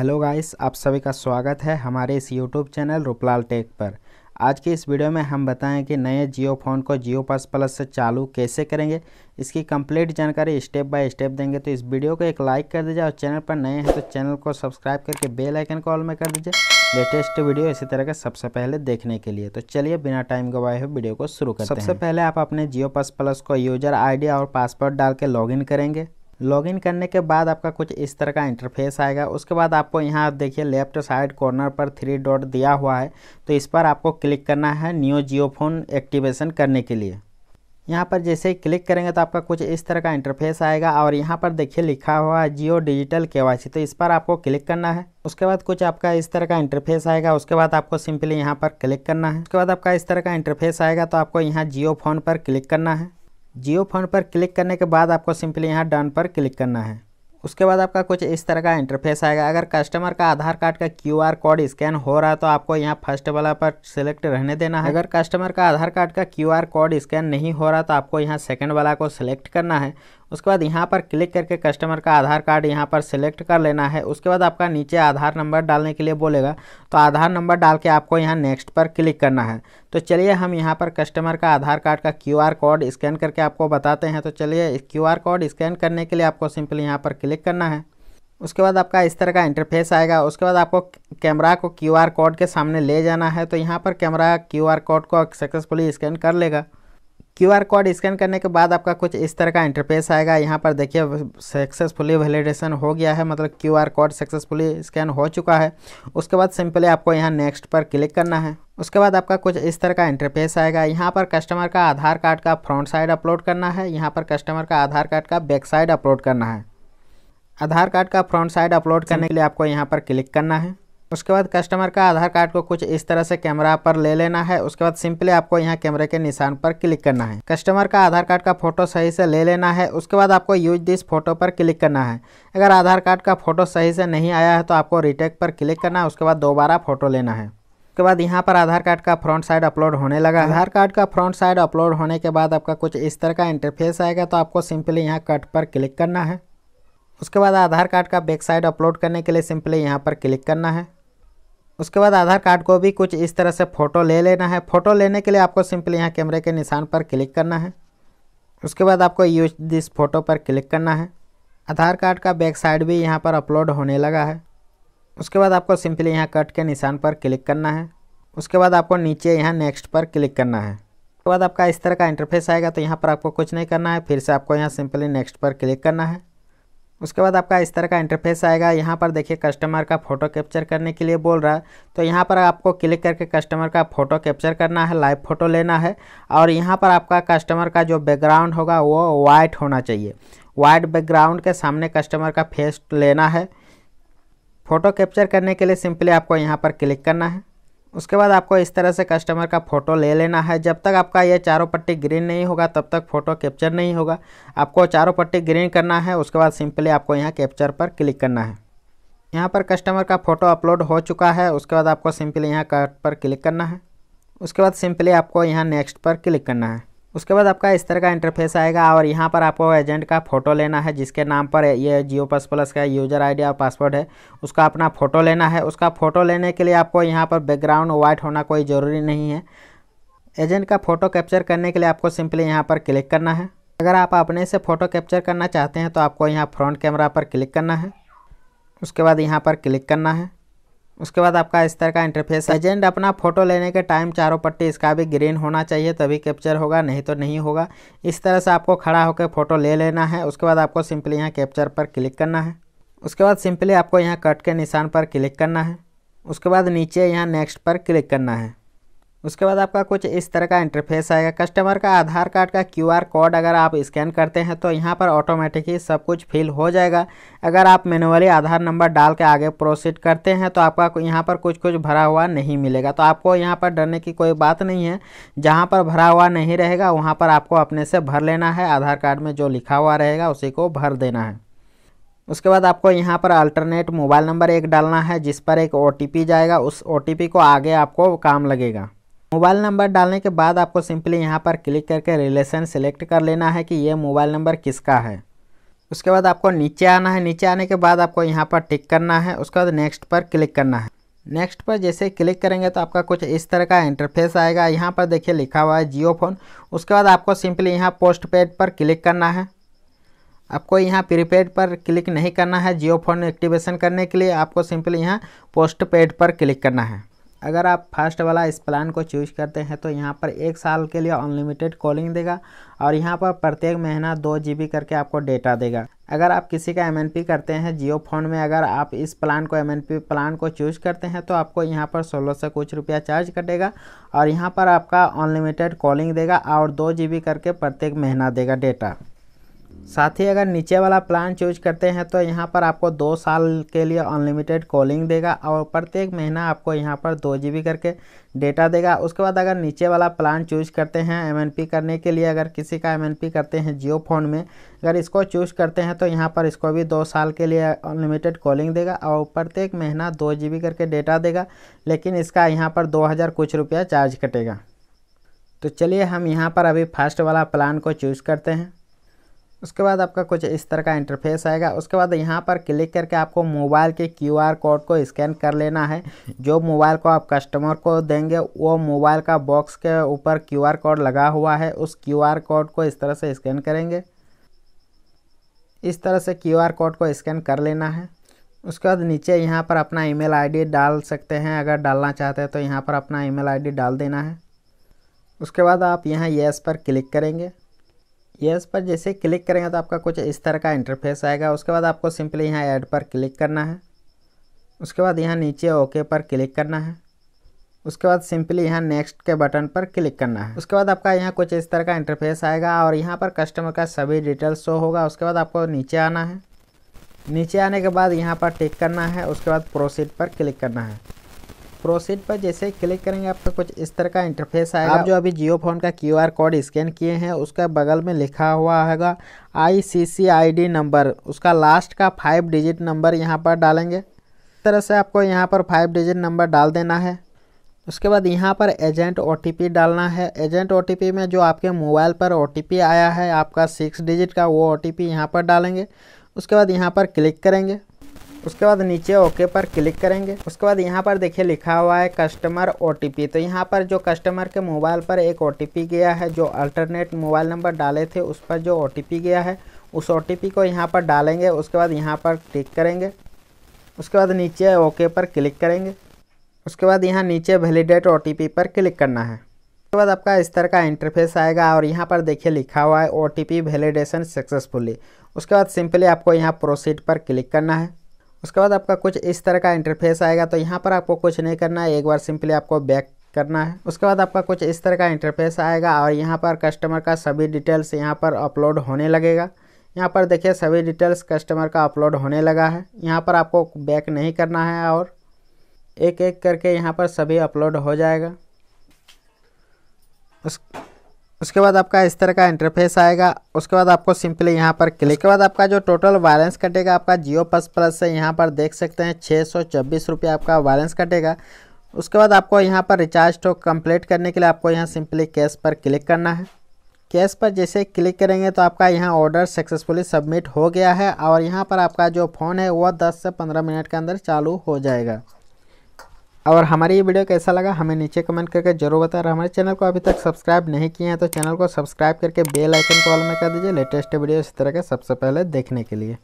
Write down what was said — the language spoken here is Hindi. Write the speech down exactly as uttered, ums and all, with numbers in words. हेलो गाइस, आप सभी का स्वागत है हमारे इस यूट्यूब चैनल रूपलाल टेक पर। आज के इस वीडियो में हम बताएं कि नए जियो फ़ोन को जियो पॉस प्लस से चालू कैसे करेंगे, इसकी कंप्लीट जानकारी स्टेप बाय स्टेप देंगे। तो इस वीडियो को एक लाइक कर दीजिए और चैनल पर नए हैं तो चैनल को सब्सक्राइब करके बेल आइकन को ऑल में कर दीजिए लेटेस्ट वीडियो इसी तरह का सबसे पहले देखने के लिए। तो चलिए बिना टाइम गवाए हुए वीडियो को शुरू करते हैं। सबसे पहले आप अपने जियो पॉस प्लस को यूजर आई डी और पासवर्ड डाल के लॉगिन करेंगे। लॉगिन करने के बाद आपका कुछ इस तरह का इंटरफेस आएगा। उसके बाद आपको यहाँ आप देखिए लेफ्ट साइड कॉर्नर पर थ्री डॉट दिया हुआ है, तो इस पर आपको क्लिक करना है न्यू जियो फ़ोन एक्टिवेशन करने के लिए। यहाँ पर जैसे ही क्लिक करेंगे तो आपका कुछ इस तरह का इंटरफेस आएगा और यहाँ पर देखिए लिखा हुआ है जियो डिजिटल केवाईसी, तो इस पर आपको क्लिक करना है। उसके बाद कुछ आपका इस तरह का इंटरफेस आएगा। उसके बाद आपको सिंपली यहाँ पर क्लिक करना है। उसके बाद आपका इस तरह का इंटरफेस आएगा, तो आपको यहाँ जियो फ़ोन पर क्लिक करना है। जियो फ़ोन पर क्लिक करने के बाद आपको सिंपली यहाँ डन पर क्लिक करना है। उसके बाद आपका कुछ इस तरह का इंटरफेस आएगा। अगर कस्टमर का आधार कार्ड का क्यूआर कोड स्कैन हो रहा है तो आपको यहाँ फर्स्ट वाला पर सिलेक्ट रहने देना है। अगर कस्टमर का आधार कार्ड का क्यूआर कोड स्कैन नहीं हो रहा तो आपको यहाँ सेकंड वाला को सिलेक्ट करना है। उसके बाद यहाँ पर क्लिक करके कस्टमर का आधार कार्ड यहाँ पर सिलेक्ट कर लेना है। उसके बाद आपका नीचे आधार नंबर डालने के लिए बोलेगा, तो आधार नंबर डाल के आपको यहाँ नेक्स्ट पर क्लिक करना है। तो चलिए हम यहाँ पर कस्टमर का आधार कार्ड का क्यूआर कोड स्कैन करके आपको बताते हैं। तो चलिए क्यूआर कोड स्कैन करने के लिए आपको सिंपली यहाँ पर क्लिक करना है। उसके बाद आपका इस तरह का इंटरफेस आएगा। उसके बाद आपको कैमरा को क्यूआर कोड के सामने ले जाना है, तो यहाँ पर कैमरा क्यूआर कोड को सक्सेसफुली स्कैन कर लेगा। क्यूआर कोड स्कैन करने के बाद आपका कुछ इस तरह का इंटरफेस आएगा। यहाँ पर देखिए सक्सेसफुली वैलिडेशन हो गया है, मतलब क्यूआर कोड सक्सेसफुली स्कैन हो चुका है। उसके बाद सिंपली आपको यहाँ नेक्स्ट पर क्लिक करना है। उसके बाद आपका कुछ इस तरह का इंटरफेस आएगा। यहाँ पर कस्टमर का आधार कार्ड का फ्रंट साइड अपलोड करना है, यहाँ पर कस्टमर का आधार कार्ड का बैक साइड अपलोड करना है। आधार कार्ड का फ्रंट साइड अपलोड करने के लिए आपको यहाँ पर क्लिक करना है। उसके बाद कस्टमर का आधार कार्ड को कुछ इस तरह से कैमरा पर ले लेना है। उसके बाद सिंपली आपको यहाँ कैमरे के निशान पर क्लिक करना है। कस्टमर का आधार कार्ड का फोटो सही से ले लेना है। उसके बाद आपको यूज दिस फोटो पर क्लिक करना है। अगर आधार कार्ड का फोटो सही से नहीं आया है तो आपको रिटेक पर क्लिक करना है। उसके बाद दोबारा फोटो लेना है। उसके बाद यहाँ पर आधार कार्ड का फ्रंट साइड अपलोड होने लगा। आधार कार्ड का फ्रंट साइड अपलोड होने के बाद आपका कुछ इस तरह का इंटरफेस आएगा, तो आपको सिंपली यहाँ कट पर क्लिक करना है। उसके बाद आधार कार्ड का बैक साइड अपलोड करने के लिए सिंपली यहाँ पर क्लिक करना है। उसके बाद आधार कार्ड को भी कुछ इस तरह से फ़ोटो ले लेना है। फ़ोटो लेने के लिए आपको सिंपली यहाँ कैमरे के निशान पर क्लिक करना है। उसके बाद आपको यूज दिस फोटो पर क्लिक करना है। आधार कार्ड का बैक साइड भी यहाँ पर अपलोड होने लगा है। उसके बाद आपको सिंपली यहाँ कट के निशान पर क्लिक करना है। उसके बाद आपको नीचे यहाँ नेक्स्ट पर क्लिक करना है। उसके बाद आपका इस तरह का इंटरफेस आएगा, तो यहाँ पर आपको कुछ नहीं करना है। फिर से आपको यहाँ सिंपली नेक्स्ट पर क्लिक करना है। उसके बाद आपका इस तरह का इंटरफेस आएगा। यहाँ पर देखिए कस्टमर का फ़ोटो कैप्चर करने के लिए बोल रहा है, तो यहाँ पर आपको क्लिक करके कस्टमर का फ़ोटो कैप्चर करना है, लाइव फ़ोटो लेना है। और यहाँ पर आपका कस्टमर का जो बैकग्राउंड होगा वो वाइट होना चाहिए। वाइट बैकग्राउंड के सामने कस्टमर का फेस लेना है। फ़ोटो कैप्चर करने के लिए सिंपली आपको यहाँ पर क्लिक करना है। उसके बाद आपको इस तरह से कस्टमर का फ़ोटो ले लेना है। जब तक आपका ये चारों पट्टी ग्रीन नहीं होगा तब तक फ़ोटो कैप्चर नहीं होगा। आपको चारों पट्टी ग्रीन करना है। उसके बाद सिंपली आपको यहाँ कैप्चर पर क्लिक करना है। यहाँ पर कस्टमर का फ़ोटो अपलोड हो चुका है। उसके बाद आपको सिंपली यहाँ कट पर क्लिक करना है। उसके बाद सिंपली आपको यहाँ नेक्स्ट पर क्लिक करना है। उसके बाद आपका इस तरह का इंटरफेस आएगा और यहाँ पर आपको एजेंट का फ़ोटो लेना है, जिसके नाम पर ये जियो पॉस प्लस का यूज़र आईडी और पासवर्ड है, उसका अपना फ़ोटो लेना है। उसका फ़ोटो लेने के लिए आपको यहाँ पर बैकग्राउंड वाइट होना कोई ज़रूरी नहीं है। एजेंट का फ़ोटो कैप्चर करने के लिए आपको सिंपली यहाँ पर क्लिक करना है। अगर आप अपने से फ़ोटो कैप्चर करना चाहते हैं तो आपको यहाँ फ्रंट कैमरा पर क्लिक करना है। उसके बाद यहाँ पर क्लिक करना है। उसके बाद आपका इस तरह का इंटरफेस। एजेंट अपना फ़ोटो लेने के टाइम चारों पट्टी इसका भी ग्रीन होना चाहिए, तभी कैप्चर होगा, नहीं तो नहीं होगा। इस तरह से आपको खड़ा होकर फ़ोटो ले लेना है। उसके बाद आपको सिंपली यहाँ कैप्चर पर क्लिक करना है। उसके बाद सिंपली आपको यहाँ कट के निशान पर क्लिक करना है। उसके बाद नीचे यहाँ नेक्स्ट पर क्लिक करना है। उसके बाद आपका कुछ इस तरह का इंटरफेस आएगा। कस्टमर का आधार कार्ड का क्यूआर कोड अगर आप स्कैन करते हैं तो यहाँ पर ऑटोमेटिक ही सब कुछ फिल हो जाएगा। अगर आप मैनुअली आधार नंबर डाल के आगे प्रोसीड करते हैं तो आपका यहाँ पर कुछ कुछ भरा हुआ नहीं मिलेगा, तो आपको यहाँ पर डरने की कोई बात नहीं है। जहाँ पर भरा हुआ नहीं रहेगा वहाँ पर आपको अपने से भर लेना है। आधार कार्ड में जो लिखा हुआ रहेगा उसी को भर देना है। उसके बाद आपको यहाँ पर अल्टरनेट मोबाइल नंबर एक डालना है, जिस पर एक ओटीपी जाएगा। उस ओटीपी को आगे आपको काम लगेगा। मोबाइल नंबर डालने के बाद आपको सिंपली यहाँ पर क्लिक करके रिलेशन सिलेक्ट कर लेना है कि ये मोबाइल नंबर किसका है। उसके बाद आपको नीचे आना है। नीचे आने के बाद आपको यहाँ पर टिक करना है, उसके बाद नेक्स्ट पर क्लिक करना है। नेक्स्ट पर जैसे क्लिक करेंगे तो आपका कुछ इस तरह का इंटरफेस आएगा। यहाँ पर देखिए लिखा हुआ है जियो फ़ोन। उसके बाद आपको सिंपली यहाँ पोस्ट पेड पर क्लिक करना है। आपको यहाँ प्रीपेड पर क्लिक नहीं करना है। जियो फ़ोन एक्टिवेशन करने के लिए आपको सिंपली यहाँ पोस्ट पेड पर क्लिक करना है। अगर आप फर्स्ट वाला इस प्लान को चूज़ करते हैं तो यहाँ पर एक साल के लिए अनलिमिटेड कॉलिंग देगा और यहाँ पर प्रत्येक महीना दो जी बी करके आपको डेटा देगा। अगर आप किसी का एमएनपी करते हैं जियो फ़ोन में, अगर आप इस प्लान को एमएनपी प्लान को चूज़ करते हैं तो आपको यहाँ पर सोलह सौ कुछ रुपया चार्ज कटेगा और यहाँ पर आपका अनलिमिटेड कॉलिंग देगा और दो जी बी करके प्रत्येक महीना देगा डेटा। साथ ही अगर नीचे वाला प्लान चूज करते हैं तो यहाँ पर आपको दो साल के लिए अनलिमिटेड कॉलिंग देगा और प्रत्येक महीना आपको यहाँ पर दो जी बी करके डेटा देगा। उसके बाद अगर नीचे वाला प्लान चूज करते हैं एमएनपी करने के लिए, अगर किसी का एमएनपी करते हैं जियो फ़ोन में, अगर इसको चूज करते हैं तो यहाँ पर इसको भी दो साल के लिए अनलिमिटेड कॉलिंग देगा और प्रत्येक महीना दो जी बी करके डेटा देगा, लेकिन इसका यहाँ पर दो हज़ार कुछ रुपया चार्ज कटेगा। तो चलिए हम यहाँ पर अभी फर्स्ट वाला प्लान को चूज़ करते हैं। उसके बाद आपका कुछ इस तरह का इंटरफेस आएगा। उसके बाद यहाँ पर क्लिक करके आपको मोबाइल के क्यूआर कोड को स्कैन कर लेना है। जो मोबाइल को आप कस्टमर को देंगे वो मोबाइल का बॉक्स के ऊपर क्यूआर कोड लगा हुआ है, उस क्यूआर कोड को इस तरह से स्कैन करेंगे। इस तरह से क्यूआर कोड को स्कैन कर लेना है। उसके बाद नीचे यहाँ पर अपना ईमेल आईडी डाल सकते हैं, अगर डालना चाहते हैं तो यहाँ पर अपना ईमेल आईडी डाल देना है। उसके बाद आप यहाँ येस पर क्लिक करेंगे। यस पर जैसे क्लिक करेंगे तो आपका कुछ इस तरह का इंटरफेस आएगा। उसके बाद आपको सिंपली यहाँ ऐड पर क्लिक करना है। उसके बाद यहाँ नीचे ओके पर क्लिक करना है। उसके बाद सिंपली यहाँ नेक्स्ट के बटन पर क्लिक करना है। उसके बाद आपका यहाँ कुछ इस तरह का इंटरफेस आएगा और यहाँ पर कस्टमर का सभी डिटेल्स शो होगा। उसके बाद आपको नीचे आना है। नीचे आने के बाद यहाँ पर टिक करना है। उसके बाद प्रोसीड पर क्लिक करना है। प्रोसीड पर जैसे क्लिक करेंगे आपका कुछ इस तरह का इंटरफेस आएगा। आप जो अभी जियो फ़ोन का क्यूआर कोड स्कैन किए हैं उसका बगल में लिखा हुआ है आईसीसीआईडी नंबर, उसका लास्ट का फाइव डिजिट नंबर यहाँ पर डालेंगे। इस तरह से आपको यहाँ पर फाइव डिजिट नंबर डाल देना है। उसके बाद यहाँ पर एजेंट ओटीपी डालना है। एजेंट ओटीपी में जो आपके मोबाइल पर ओटीपी आया है आपका सिक्स डिजिट का, वो ओटीपी यहाँ पर डालेंगे। उसके बाद यहाँ पर क्लिक करेंगे। उसके बाद नीचे ओके पर क्लिक करेंगे। उसके बाद यहाँ पर देखिए लिखा हुआ है कस्टमर ओटीपी। तो यहाँ पर जो कस्टमर के मोबाइल पर एक ओटीपी गया है, जो अल्टरनेट मोबाइल नंबर डाले थे उस पर जो ओटीपी गया है, उस ओटीपी को यहाँ पर डालेंगे। उसके बाद यहाँ पर टिक करेंगे। उसके बाद नीचे ओके पर क्लिक करेंगे। उसके बाद यहाँ नीचे वैलिडेट ओटीपी पर क्लिक करना है। उसके बाद आपका इस तरह का इंटरफेस आएगा और यहाँ पर देखिए लिखा हुआ है ओटीपी वैलिडेशन सक्सेसफुली। उसके बाद सिंपली आपको यहाँ प्रोसीड पर क्लिक करना है। उसके बाद आपका कुछ इस तरह का इंटरफेस आएगा। तो यहाँ पर आपको कुछ नहीं करना है, एक बार सिंपली आपको बैक करना है। उसके बाद आपका कुछ इस तरह का इंटरफेस आएगा और यहाँ पर कस्टमर का सभी डिटेल्स यहाँ पर अपलोड होने लगेगा। यहाँ पर देखिए सभी डिटेल्स कस्टमर का अपलोड होने लगा है। यहाँ पर आपको बैक नहीं करना है और एक एक करके यहाँ पर सभी अपलोड हो जाएगा। उस उसके बाद आपका इस तरह का इंटरफेस आएगा। उसके बाद आपको सिंपली यहाँ पर क्लिक के बाद आपका जो टोटल बैलेंस कटेगा आपका Jio P O S plus से यहाँ पर देख सकते हैं छः सौ छब्बीस रुपया आपका बैलेंस कटेगा। उसके बाद आपको यहाँ पर रिचार्ज टॉक कंप्लीट करने के लिए आपको यहाँ सिंपली कैश पर क्लिक करना है। कैश पर जैसे क्लिक करेंगे तो आपका यहाँ ऑर्डर सक्सेसफुली सबमिट हो गया है और यहाँ पर आपका जो फ़ोन है वह दस से पंद्रह मिनट के अंदर चालू हो जाएगा। और हमारी ये वीडियो कैसा लगा हमें नीचे कमेंट करके जरूर बताएं। हमारे चैनल को अभी तक सब्सक्राइब नहीं किए हैं तो चैनल को सब्सक्राइब करके बेल आइकन को ऑल में कर दीजिए लेटेस्ट वीडियो इस तरह के सबसे पहले देखने के लिए।